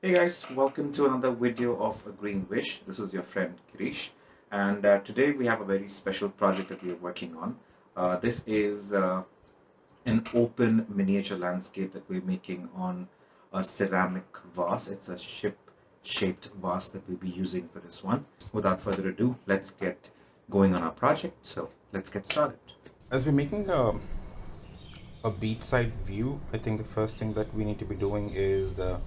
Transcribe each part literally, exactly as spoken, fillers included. Hey guys, welcome to another video of A Green Wish. This is your friend Kirish, and uh, today we have a very special project that we are working on. Uh, this is uh, an open miniature landscape that we're making on a ceramic vase. It's a ship-shaped vase that we'll be using for this one. Without further ado, let's get going on our project. So let's get started. As we're making a, a beachside view, I think the first thing that we need to be doing is uh,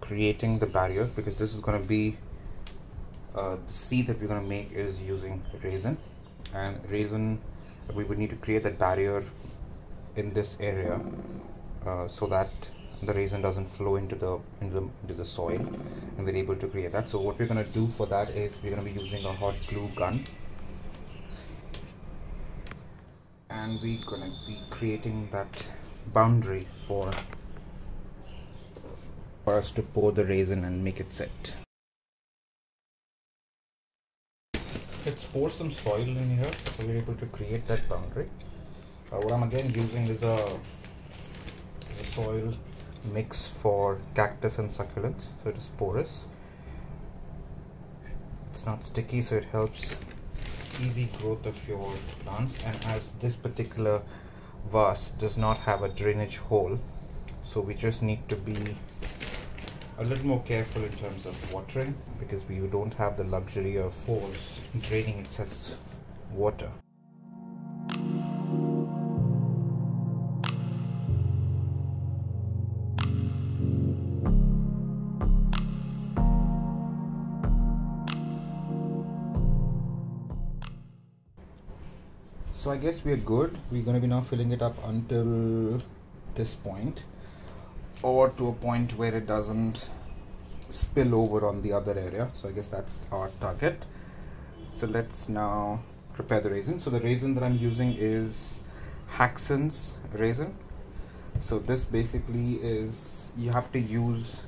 creating the barrier, because this is going to be uh, the sea that we're going to make is using resin, and resin we would need to create that barrier in this area uh, so that the resin doesn't flow into the, into the into the soil, and we're able to create that. So what we're going to do for that is we're going to be using a hot glue gun, and we're going to be creating that boundary for for us to pour the resin and make it set. Let's pour some soil in here so we're able to create that boundary. Uh, what I'm again using is a, a soil mix for cactus and succulents, so it is porous. It's not sticky, so it helps easy growth of your plants, and as this particular vase does not have a drainage hole, so we just need to be a little more careful in terms of watering, because we don't have the luxury of hose draining excess water. So I guess we are good. We're going to be now filling it up until this point, or to a point where it doesn't spill over on the other area. So I guess that's our target. So let's now prepare the resin. So the resin that I'm using is Hackson's resin. So this basically is, you have to use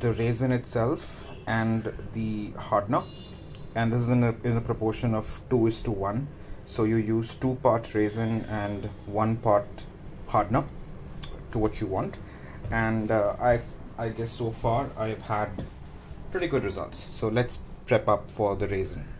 the resin itself and the hardener, and this is in a, in a proportion of two is to one, so you use two part resin and one part hardener to what you want. And uh, I've I guess so far I've had pretty good results. So let's prep up for the resin.